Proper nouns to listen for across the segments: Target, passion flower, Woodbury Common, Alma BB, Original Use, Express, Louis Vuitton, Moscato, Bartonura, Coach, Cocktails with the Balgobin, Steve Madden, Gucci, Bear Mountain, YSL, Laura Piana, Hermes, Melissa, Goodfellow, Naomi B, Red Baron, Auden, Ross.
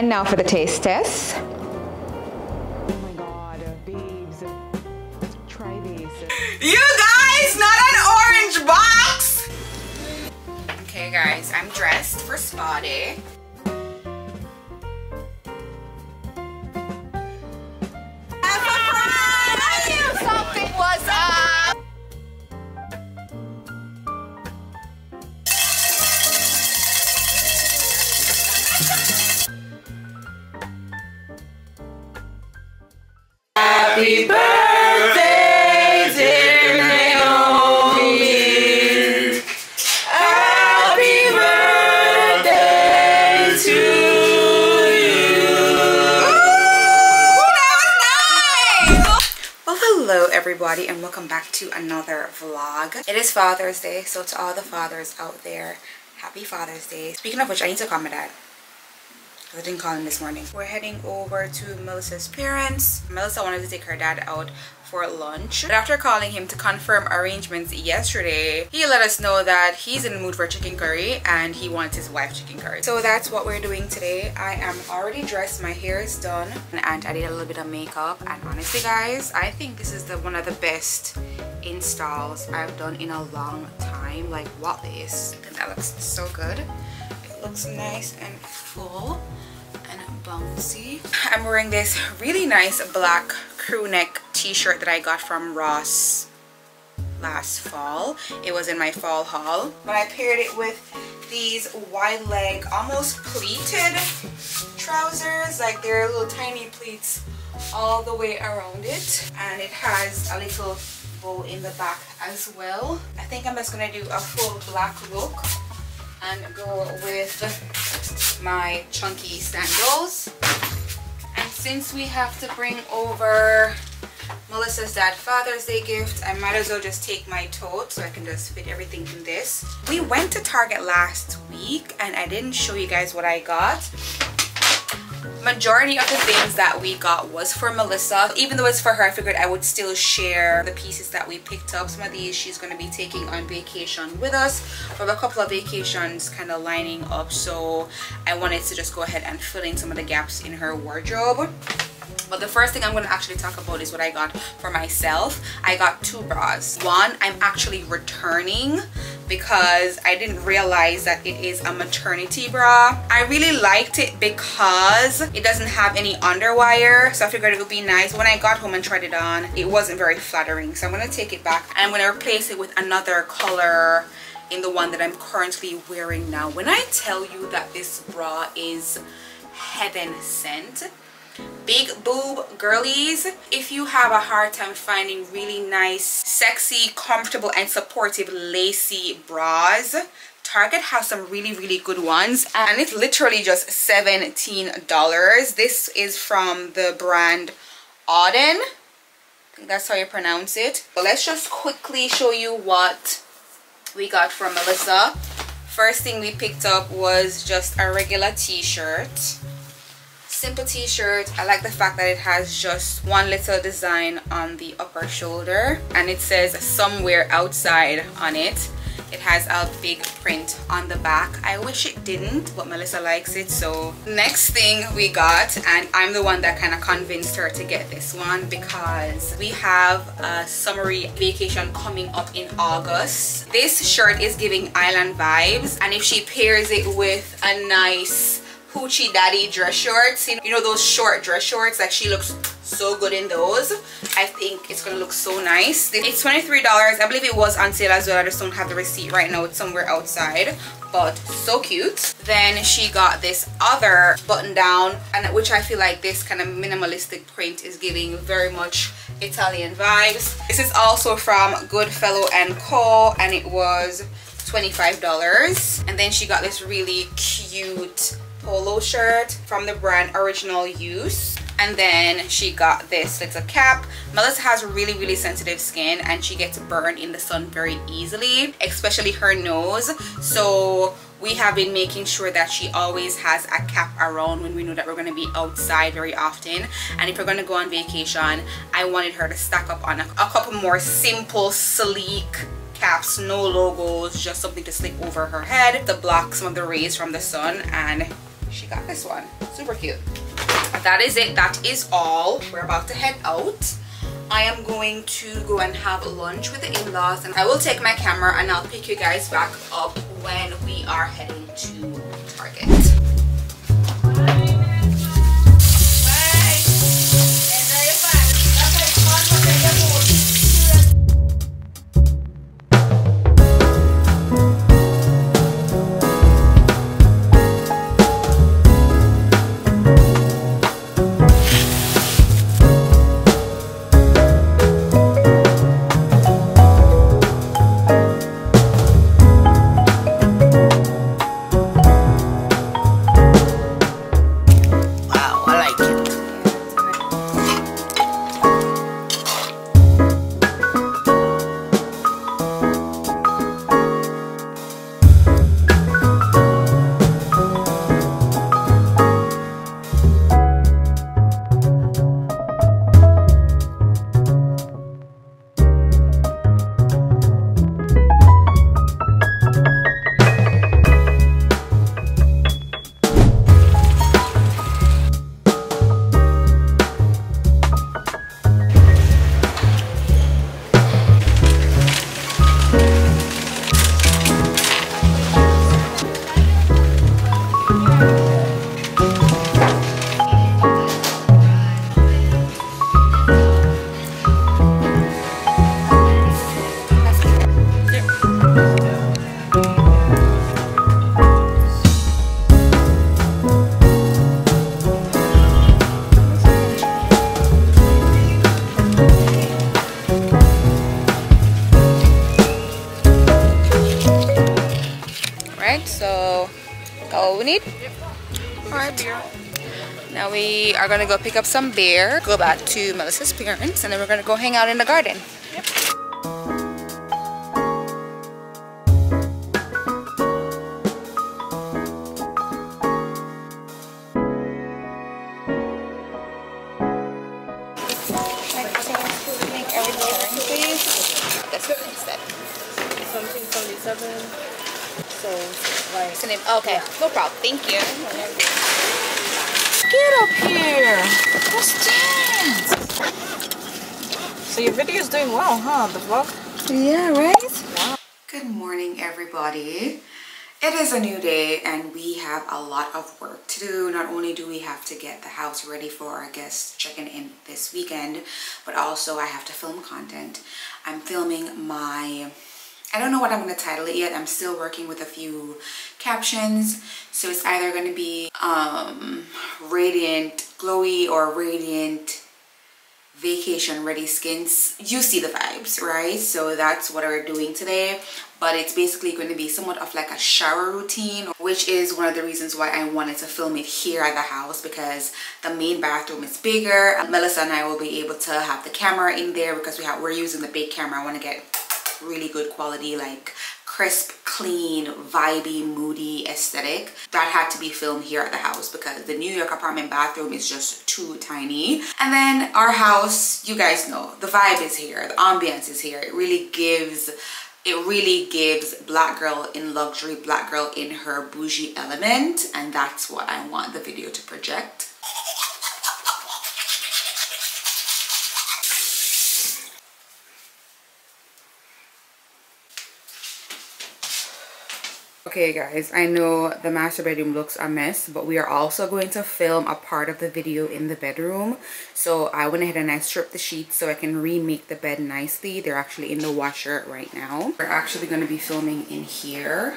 And now for the taste test. Oh my god, babes. Try these. You guys, not an orange box! Okay guys, I'm dressed for spa day. Happy birthday, dear Naomi. Happy birthday to you. Ooh, that was nice. Well, hello everybody and welcome back to another vlog. It is Father's Day, so to all the fathers out there, happy Father's Day. Speaking of which, I need to call my dad. I didn't call him this morning. We're heading over to Melissa's parents. Melissa wanted to take her dad out for lunch, but after calling him to confirm arrangements yesterday, he let us know that he's in the mood for chicken curry and he wants his wife chicken curry. So that's what we're doing today. I am already dressed, my hair is done, and I did a little bit of makeup, and honestly guys, I think this is one of the best installs I've done in a long time. Like, what this? And that looks so good. It looks nice and full and bouncy. I'm wearing this really nice black crew neck t-shirt that I got from Ross last fall. It was in my fall haul, but I paired it with these wide leg almost pleated trousers. Like, they're little tiny pleats all the way around it, and it has a little bow in the back as well. I think I'm just gonna do a full black look and go with my chunky sandals. And since we have to bring over Melissa's dad Father's Day gift, I might as well just take my tote so I can just fit everything in this. We went to Target last week and I didn't show you guys what I got. Majority of the things that we got was for Melissa. Even though it's for her, I figured I would still share the pieces that we picked up. Some of these she's going to be taking on vacation with us. We have a couple of vacations kind of lining up, so I wanted to just go ahead and fill in some of the gaps in her wardrobe. But the first thing I'm going to actually talk about is what I got for myself. I got two bras. One I'm actually returning because I didn't realize that it is a maternity bra. I really liked it because it doesn't have any underwire, so I figured it would be nice. When I got home and tried it on, it wasn't very flattering, so I'm going to take it back and I'm going to replace it with another color in the one that I'm currently wearing now. When I tell you that this bra is heaven sent, big boob girlies, if you have a hard time finding really nice, sexy, comfortable and supportive lacy bras, Target has some really good ones, and it's literally just $17. This is from the brand Auden. I think that's how you pronounce it. But let's just quickly show you what we got from Melissa. First thing we picked up was just a regular t-shirt. Simple t-shirt. I like the fact that it has just one little design on the upper shoulder and it says somewhere outside on it. It has a big print on the back. I wish it didn't, but Melissa likes it. So next thing we got, and I'm the one that kind of convinced her to get this one because we have a summery vacation coming up in August. This shirt is giving island vibes, and if she pairs it with a nice Hoochie Daddy dress shorts, you know those short dress shorts, like she looks so good in those. I think it's gonna look so nice. It's $23. I believe it was on sale as well. I just don't have the receipt right now. It's somewhere outside, but so cute. Then she got this other button down, and which I feel like this kind of minimalistic print is giving very much Italian vibes. This is also from Goodfellow and Co, and it was $25. And then she got this really cute polo shirt from the brand Original Use, and then she got this little cap. Melissa has really sensitive skin and she gets burned in the sun very easily, especially her nose, so we have been making sure that she always has a cap around when we know that we're going to be outside very often. And if we're going to go on vacation, I wanted her to stock up on a couple more simple, sleek caps, no logos, just something to slip over her head to block some of the rays from the sun, and she got this one. Super cute. That is it. That is all. We're about to head out. I am going to go and have lunch with the in-laws, and I will take my camera and I'll pick you guys back up when we are heading to Target. Now we are gonna go pick up some beer, go back to Melissa's parents, and then we're gonna go hang out in the garden. Yep. That's what it said. Something 77. So like it's the name. Okay, yeah. No problem. Thank you. Get up here! What's that? So your video is doing well, huh? The vlog? Yeah, right? Wow. Good morning, everybody. It is a new day and we have a lot of work to do. Not only do we have to get the house ready for our guests checking in this weekend, but also I have to film content. I'm filming my... I don't know what I'm going to title it yet. I'm still working with a few captions. So it's either going to be Radiant Glowy or Radiant Vacation Ready Skins. You see the vibes, right? So that's what we're doing today. But it's basically going to be somewhat of like a shower routine, which is one of the reasons why I wanted to film it here at the house, because the main bathroom is bigger. Melissa and I will be able to have the camera in there because we're using the big camera. I want to get really good quality, like crisp, clean, vibey, moody aesthetic. That had to be filmed here at the house because the New York apartment bathroom is just too tiny. And then our house, you guys know, the vibe is here, the ambiance is here. It really gives Black girl in luxury, Black girl in her bougie element, and that's what I want the video to project. Okay guys, I know the master bedroom looks a mess, but we are also going to film a part of the video in the bedroom. So I went ahead and I stripped the sheets so I can remake the bed nicely. They're actually in the washer right now. We're actually going to be filming in here.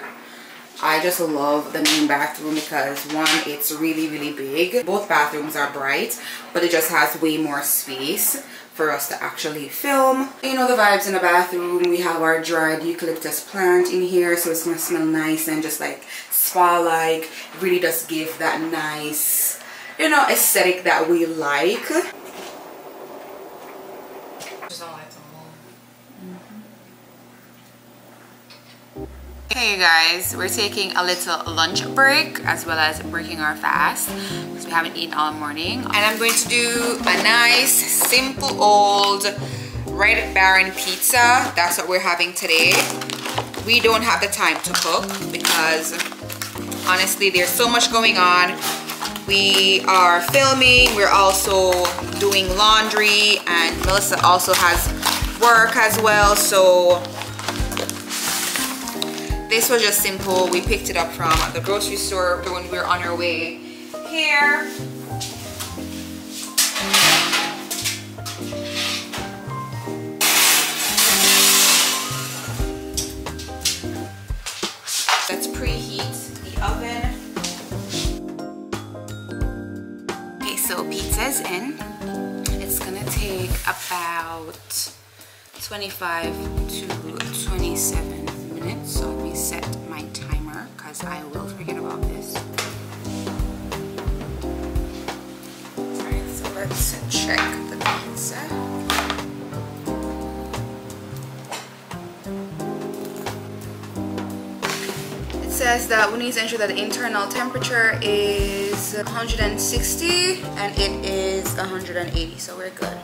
I just love the main bathroom because one, it's really, really big. Both bathrooms are bright, but it just has way more space for us to actually film. You know the vibes in the bathroom. We have our dried eucalyptus plant in here, so it's gonna smell nice and just like spa-like. Really does give that nice, you know, aesthetic that we like. Hey you guys, we're taking a little lunch break as well as breaking our fast because we haven't eaten all morning, and I'm going to do a nice simple old Red Baron pizza. That's what we're having today. We don't have the time to cook because Honestly, there's so much going on. We are filming, we're also doing laundry, and Melissa also has work as well. So this was just simple. We picked it up from the grocery store when we were on our way here. Let's preheat the oven. Okay, so pizza's in. It's gonna take about 25 to 27 minutes. So let me set my timer because I will forget about this. All right, so let's check the pizza. Says that we need to ensure that the internal temperature is 160 and it is 180, so we're good.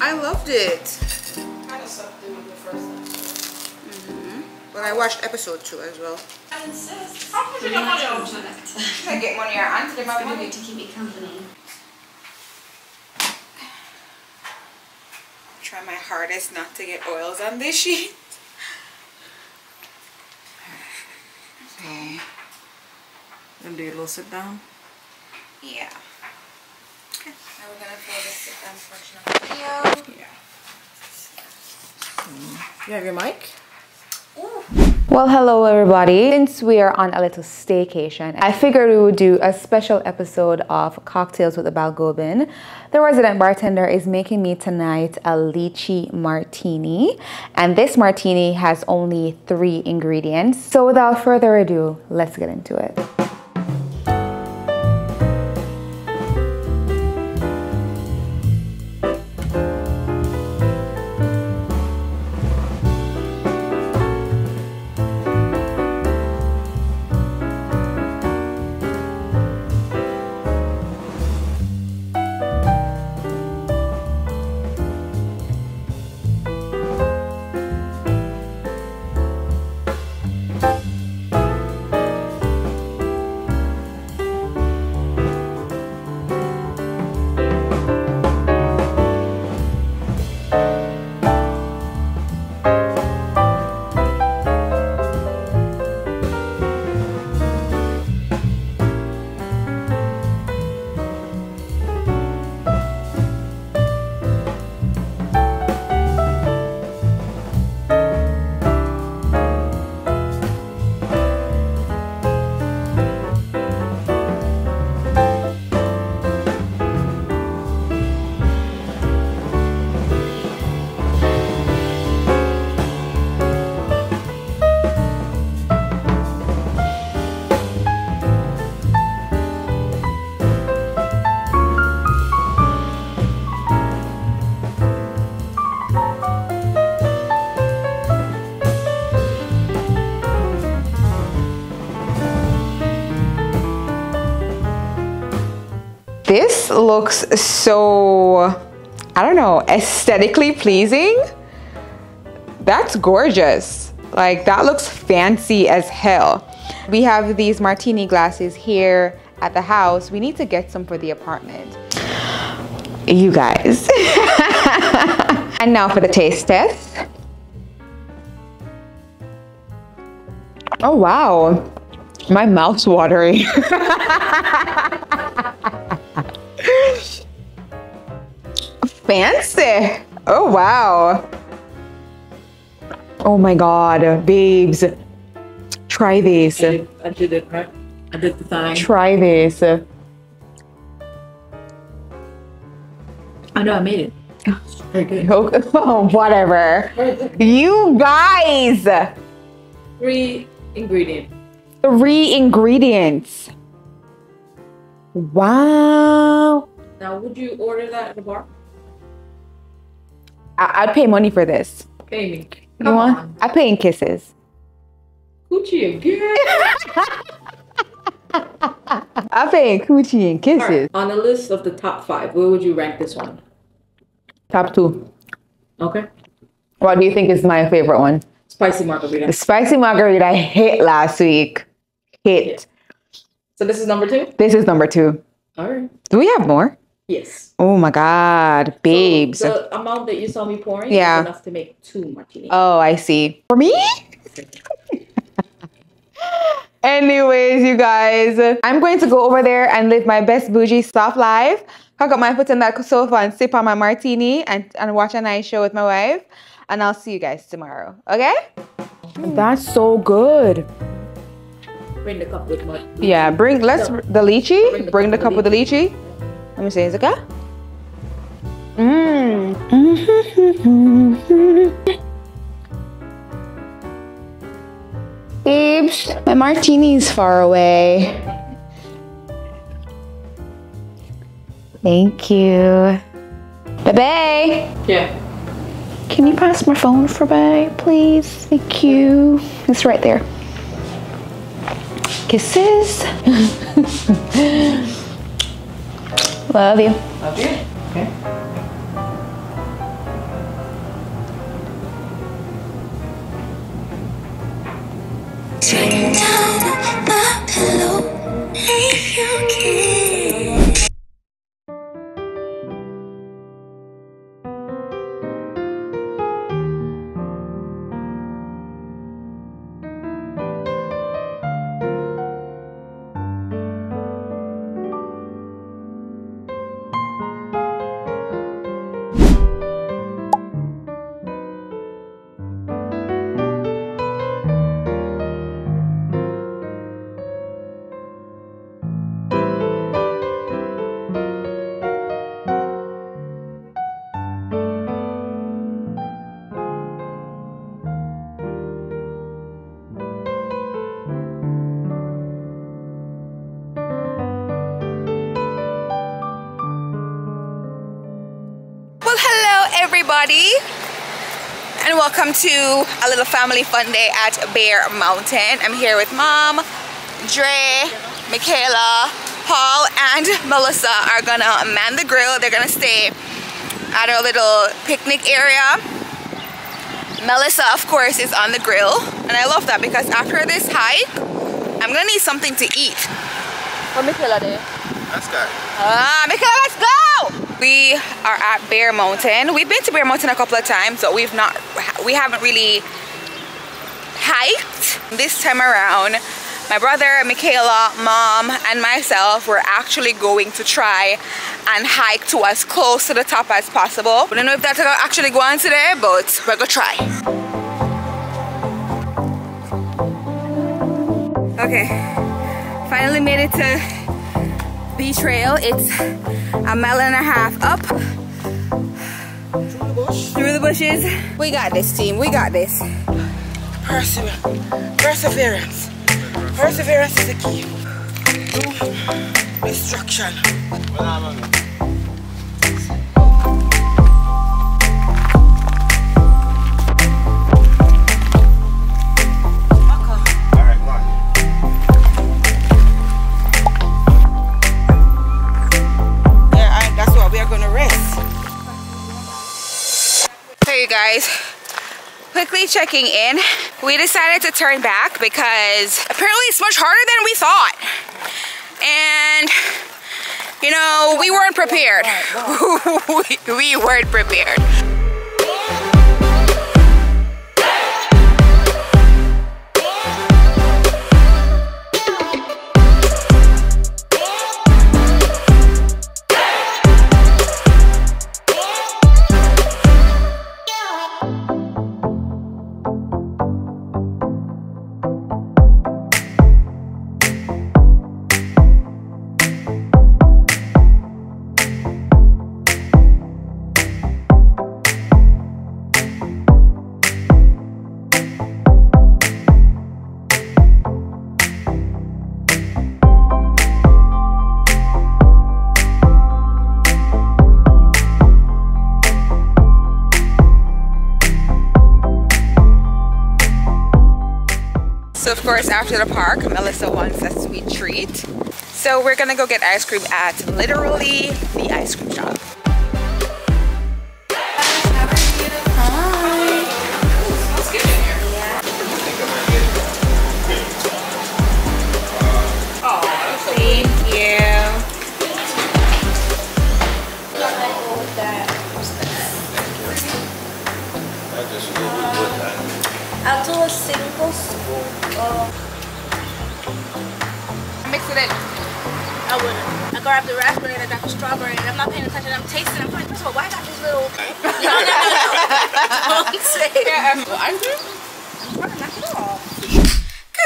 I loved it. Kind of sucked in the first time. But I watched episode 2 as well. I insist. How did you get money out of it? I get money out of it. It's good to keep it company. I'm trying my hardest not to get oils on this sheet. Okay. Gonna do a little sit down? Yeah. Okay. Now we're gonna fill the sit down portion of the video. Yeah. You have your mic? Well, hello everybody. Since we are on a little staycation, I figured we would do a special episode of Cocktails with the Balgobin. The resident bartender is making me tonight a lychee martini, and this martini has only 3 ingredients. So without further ado, let's get into it. This looks so, I don't know, aesthetically pleasing. That's gorgeous. Like, that looks fancy as hell. We have these martini glasses here at the house. We need to get some for the apartment. You guys. And now for the taste test. Oh, wow. My mouth's watery. Fancy. Oh wow. Oh my god, babes. Try this. I did it right. I did the thing. Try this. I know I made it. It's very good. Oh, whatever. You guys. 3 ingredients. 3 ingredients. Wow. Now, would you order that at the bar? I'd pay money for this. Pay me. You want? I pay in kisses. Gucci again. I'm paying coochie and kisses. Right. On the list of the top 5, where would you rank this one? Top 2. Okay. What do you think is my favorite one? Spicy margarita. The spicy margarita I hit last week. Hit. Yeah. So this is number 2? This is number 2. All right. Do we have more? Yes. Oh my God, babes. So the amount that you saw me pouring is enough to make 2 martinis. Oh, I see. For me? Anyways, you guys, I'm going to go over there and live my best bougie soft life. Hook up my foot in that sofa and sip on my martini and watch a nice show with my wife. And I'll see you guys tomorrow, okay? That's so good. Bring the cup with mud. Yeah, bring the cup with the lychee. Let me see, is it okay? Mmm. Babes, my martini's far away. Thank you. Bebe! Yeah? Can you pass my phone for Bebe, please? Thank you. It's right there. Kisses. Love you. Love you. Okay. Take down my pillow if you can. And welcome to a little family fun day at Bear Mountain. I'm here with Mom, Dre, Michaela, Paul, and Melissa are gonna man the grill. They're gonna stay at our little picnic area. Melissa, of course, is on the grill, and I love that because after this hike, I'm gonna need something to eat. What Michaela do? Let's go. Ah, Michaela, let's go! We are at Bear Mountain. We've been to Bear Mountain a couple of times, but we haven't really hiked. This time around, my brother, Michaela, Mom, and myself were actually going to try and hike to as close to the top as possible. We don't know if that's actually going today, but we're gonna try. Okay, finally made it to Beach Trail. It's 1.5 miles up through the bushes. We got this, team. We got this. Perseverance. Perseverance is the key. No destruction. Guys, quickly checking in. We decided to turn back because apparently it's much harder than we thought, and you know, we weren't prepared. We weren't prepared. So of course after the park, Melissa wants a sweet treat. So we're gonna go get ice cream at literally the ice cream shop. I'll do a single scoop. Mix it in. I wouldn't. I grabbed the raspberry and I got the strawberry and I'm not paying attention. I'm tasting. I'm like, first of all, why I got this little?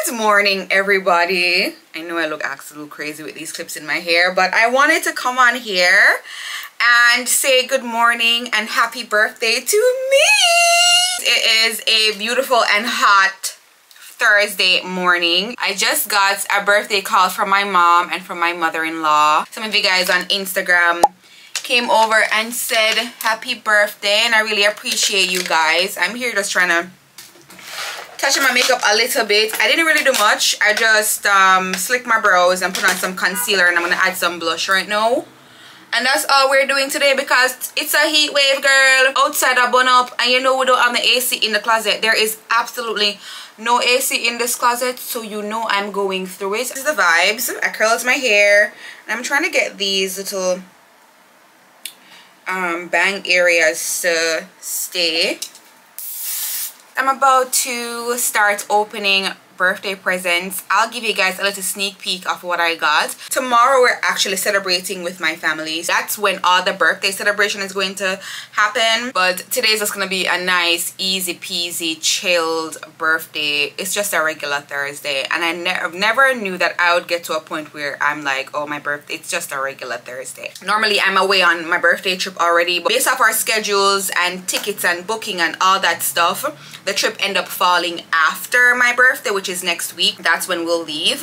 Good morning, everybody. I know I look absolutely crazy with these clips in my hair, but I wanted to come on here and say good morning and happy birthday to me. It is a beautiful and hot Thursday morning. I just got a birthday call from my mom and from my mother-in-law. Some of you guys on Instagram came over and said happy birthday, and I really appreciate you guys. I'm here just trying to touch my makeup a little bit. I didn't really do much. I just slicked my brows and put on some concealer, and I'm gonna add some blush right now. And that's all we're doing today because it's a heat wave, girl. Outside I burn up, and you know we don't have the AC in the closet. There is absolutely no AC in this closet, so you know I'm going through it. This is the vibes. I curled my hair. I'm trying to get these little bang areas to stay. I'm about to start opening birthday presents. I'll give you guys a little sneak peek of what I got. Tomorrow we're actually celebrating with my family. That's when all the birthday celebration is going to happen, but today's just gonna be a nice easy peasy chilled birthday. It's just a regular Thursday, and I never knew that I would get to a point where I'm like, oh, my birthday, it's just a regular Thursday. Normally I'm away on my birthday trip already, but based off our schedules and tickets and booking and all that stuff, the trip ended up falling after my birthday, which is next week. That's when we'll leave.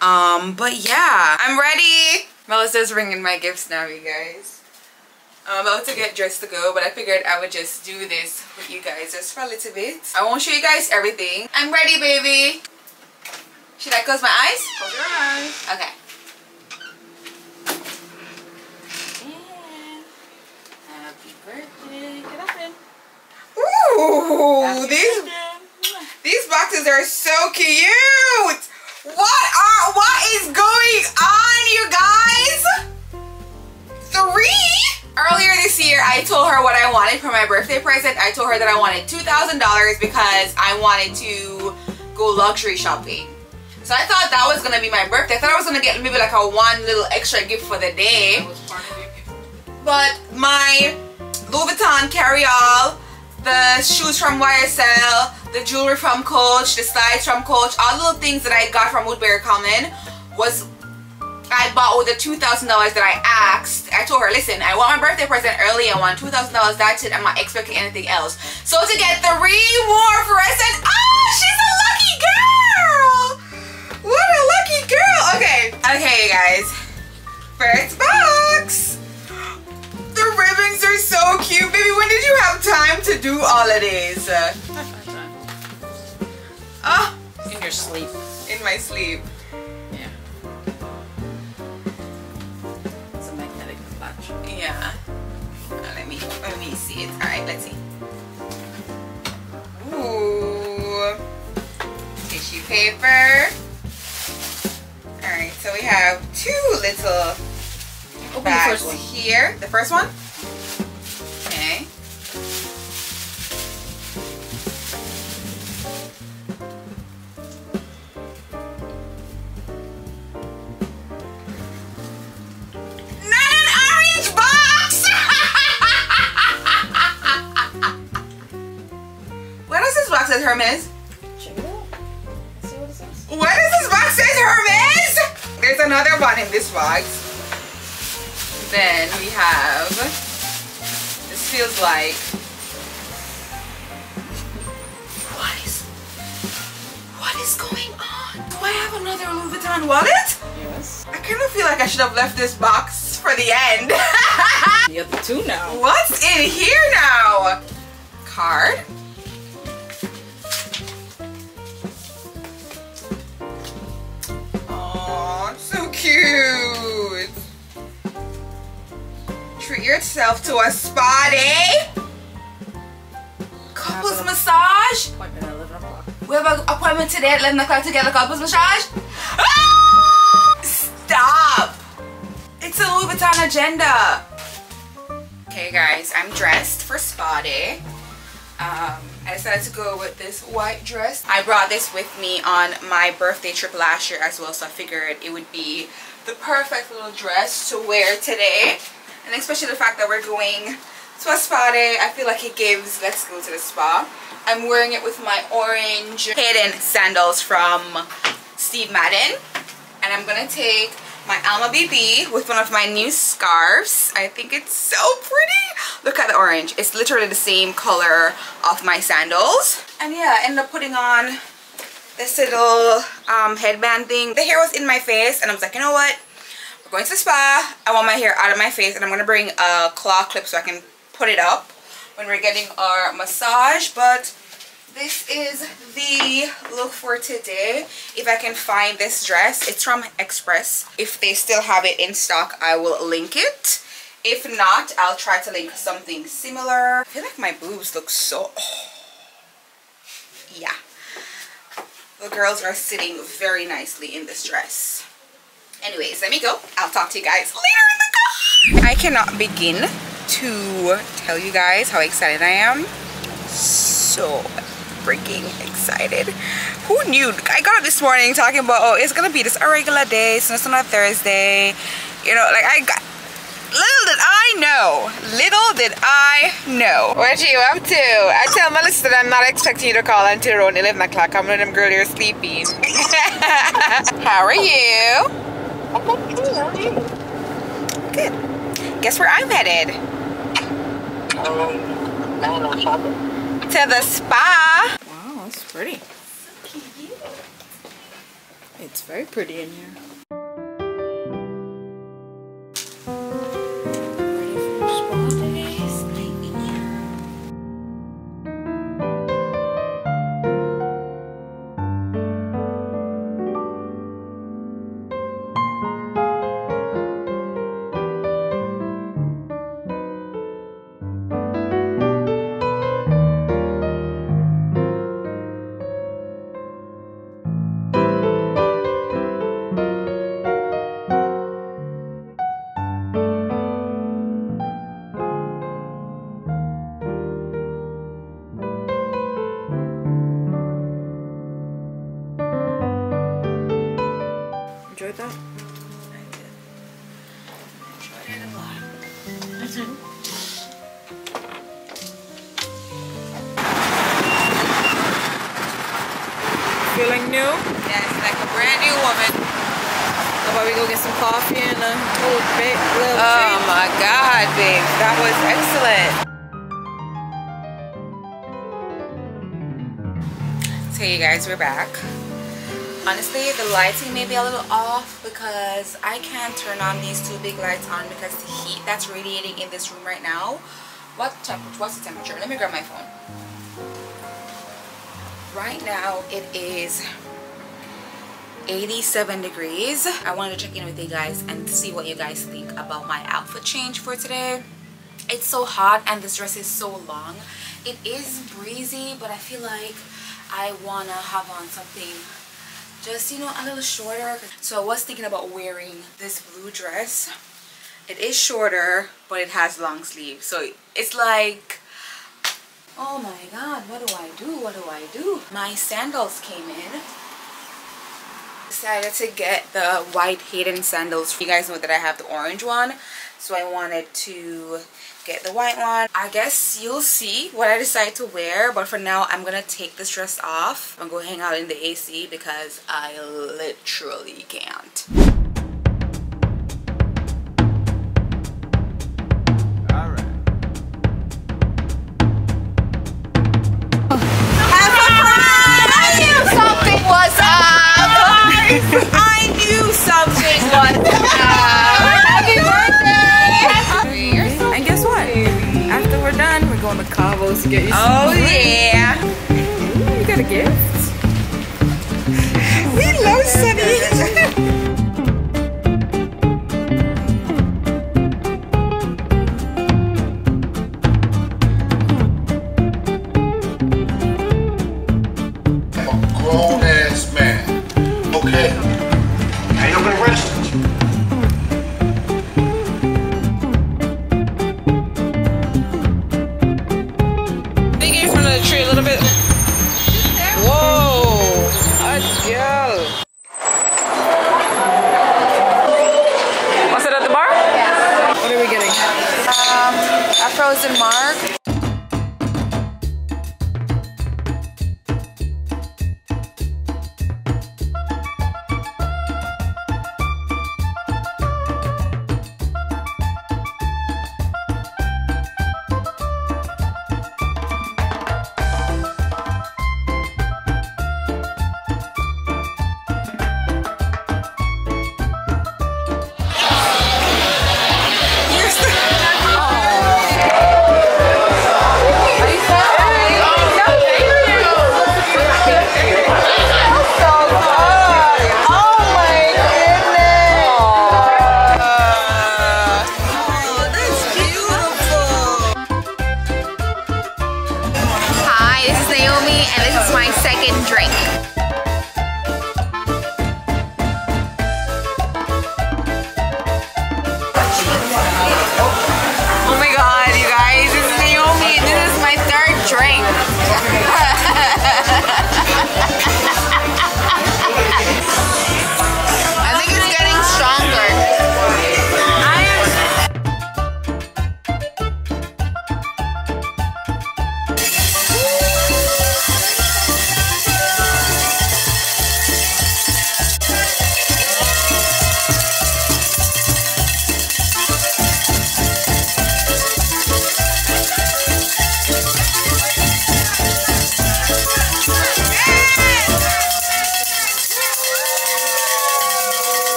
But yeah, I'm ready. Melissa's bringing my gifts now, you guys. I'm about to get dressed to go, but I figured I would just do this with you guys just for a little bit. I won't show you guys everything. I'm ready, baby. Should I close my eyes? Close your eyes. Okay. Yeah. Happy birthday. Get up in. Ooh, happy these birthday. These boxes are so cute! What is going on, you guys? Three? Earlier this year, I told her what I wanted for my birthday present. I told her that I wanted $2,000 because I wanted to go luxury shopping. So I thought that was gonna be my birthday. I thought I was gonna get maybe like a one little extra gift for the day. But my Louis Vuitton carry-all, the shoes from YSL, the jewelry from Coach, the slides from Coach, all the little things that I got from Woodbury Common I bought with the $2,000 that I asked. I told her, listen, I want my birthday present early. I want $2,000. That's it. I'm not expecting anything else. So to get three more presents, oh, she's a lucky girl. What a lucky girl. Okay. Okay, you guys. First box. The ribbons are so cute. Baby, when did you have time to do all of these? Oh. In your sleep. In my sleep. Yeah. It's a magnetic clutch. Yeah. Let me see it. Alright, let's see. Ooh. Tissue paper. Alright, so we have two little bags here. The first one? Okay. Says Hermes. Check it out. See what it says. What does this box say, Hermes? There's another one in this box. Then we have. This feels like. What is going on? Do I have another Louis Vuitton wallet? Yes. I kind of feel like I should have left this box for the end. You have two now. What's in here now? Card. yourself to a spa day? Couples massage? Appointment at 11 o'clock. We have an appointment today at 11 o'clock to get a couples massage? Ah! Stop! It's a Louis Vuitton agenda. Okay guys, I'm dressed for spa day. I decided to go with this white dress. I brought this with me on my birthday trip last year as well, so I figured it would be the perfect little dress to wear today. And especially the fact that we're going to a spa day, I feel like it gives let's go to the spa. I'm wearing it with my orange Hayden sandals from Steve Madden. And I'm gonna take my Alma BB with one of my new scarves. I think it's so pretty. Look at the orange. It's literally the same color of my sandals. And yeah, I ended up putting on this little headband thing. The hair was in my face and I was like, you know what? We're going to the spa. I want my hair out of my face and I'm gonna bring a claw clip so I can put it up when we're getting our massage. But this is the look for today. If I can find this dress, it's from Express. If they still have it in stock, I will link it. If not, I'll try to link something similar. I feel like my boobs look so... Oh. Yeah. The girls are sitting very nicely in this dress. Anyways, let me go. I'll talk to you guys later in the car. I cannot begin to tell you guys how excited I am. So freaking excited. Who knew? I got up this morning talking about, oh, it's gonna be this irregular day, so it's not a Thursday, you know, like I got, little did I know. What are you up to? I tell Melissa that I'm not expecting you to call until around 11 o'clock. I'm one of them girls you're sleeping. How are you? I'm okay, how are you? Good. Guess where I'm headed? I don't know, shopping. To the spa. Wow, that's pretty. So cute. It's very pretty in here. Feeling new? Yes, like a brand new woman. So about we go get some coffee and a little bit. Oh my God, babe, that was excellent. So you guys, we're back. Honestly, the lighting may be a little off because I can't turn on these two big lights on because the heat that's radiating in this room right now. What's the temperature? Let me grab my phone. Right now it is 87 degrees. I wanted to check in with you guys and see what you guys think about my outfit change for today. It's so hot and this dress is so long. It is breezy, but I feel like I wanna have on something just, you know, a little shorter. So I was thinking about wearing this blue dress. It is shorter, but it has long sleeves. So it's like, oh my God, what do I do? What do I do? My sandals came in. Decided to get the white Hayden sandals. You guys know that I have the orange one, so I wanted to get the white one. I guess you'll see what I decide to wear, but for now, I'm gonna take this dress off. I'm gonna go hang out in the AC because I literally can't. I knew something was Happy birthday! And guess what? After we're done, we're going to Cavo's to get you some. Oh yeah! Ooh, you got a gift? We love Sunny! and drink. Oh my god, you guys, this is Naomi and this is my third drink. I think it's getting stronger.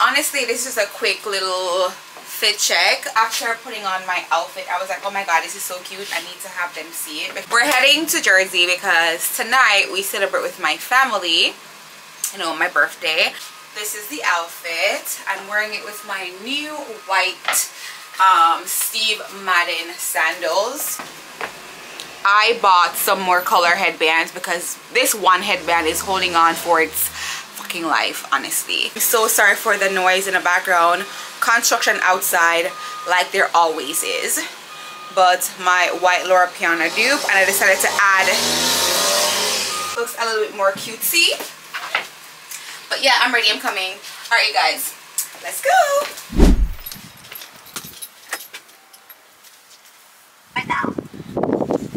Honestly, this is a quick little fit check. After putting on my outfit, I was like, oh my god, this is so cute, I need to have them see it. We're heading to Jersey because tonight we celebrate with my family, you know, my birthday. This is the outfit. I'm wearing it with my new white Steve Madden sandals. I bought some more color headbands because this one headband is holding on for its fucking life, honestly. I'm so sorry for the noise in the background. Construction outside like there always is. But my white Laura Piana dupe, and I decided to add, looks a little bit more cutesy. But yeah, I'm ready, I'm coming. All right, you guys, let's go. Right now.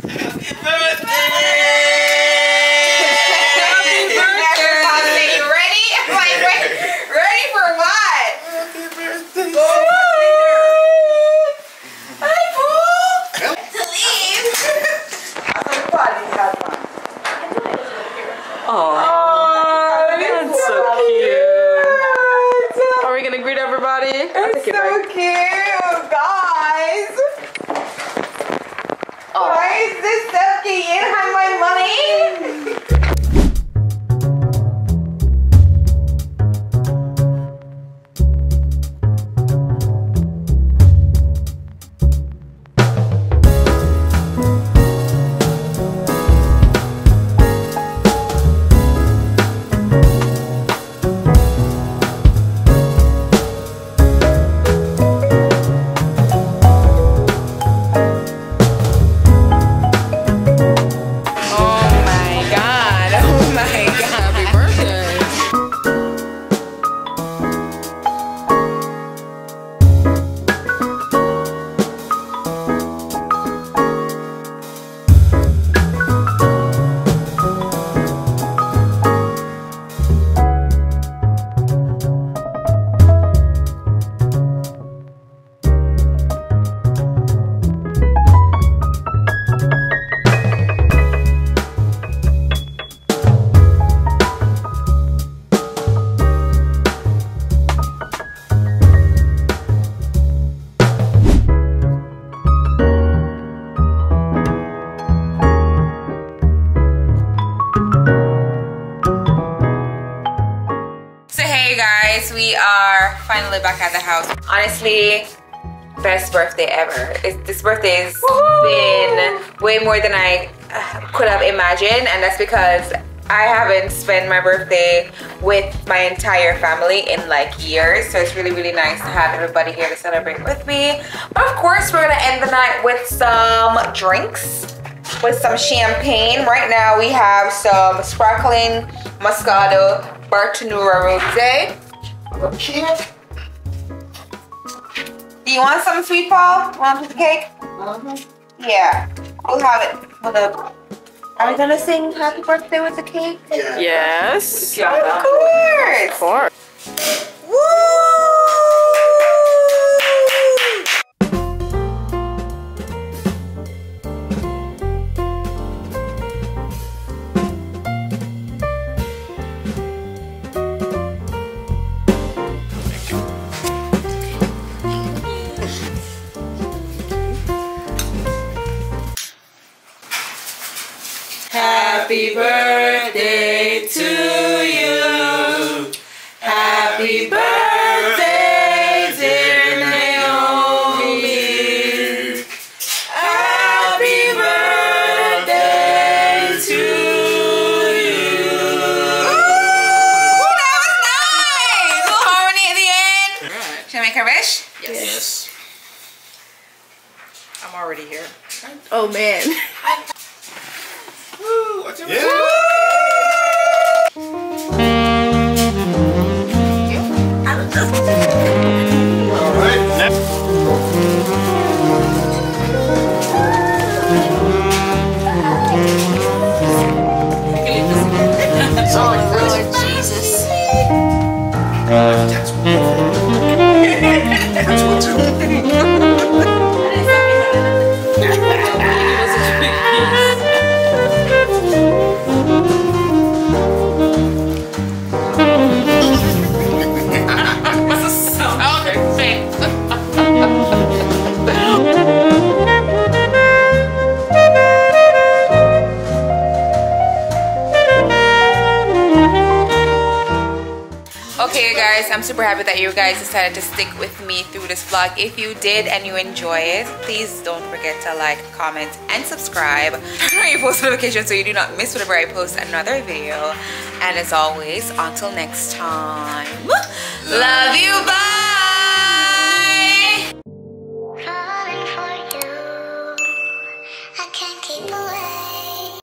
Happy birthday! Happy birthday! You ready? I'm like, wait, ready for what? Happy birthday! Hi, Pooh! To leave! Oh, that's so cute! Are we gonna greet everybody? It's so cute, guys! Oh. Why is this stuff getting in on my money? We are finally back at the house. Honestly, best birthday ever. This birthday has been way more than I could have imagined, and that's because I haven't spent my birthday with my entire family in like years, so it's really, really nice to have everybody here to celebrate with me. But of course, we're gonna end the night with some drinks, with some champagne. Right now we have some sparkling Moscato Bartonura Rosé. Do you want some, sweet Paul? Want a piece of cake? Mm-hmm. Yeah, we'll have it. Are we gonna sing happy birthday with the cake? Yeah. Yes. Yeah. Of course. Of course. Happy birthday. already here. Oh man. Woo! What's your I'm super happy that you guys decided to stick with me through this vlog. If you did and you enjoy it, please don't forget to like, comment, and subscribe. Turn on your post notifications so you do not miss whenever I post another video. And as always, until next time, love you, bye!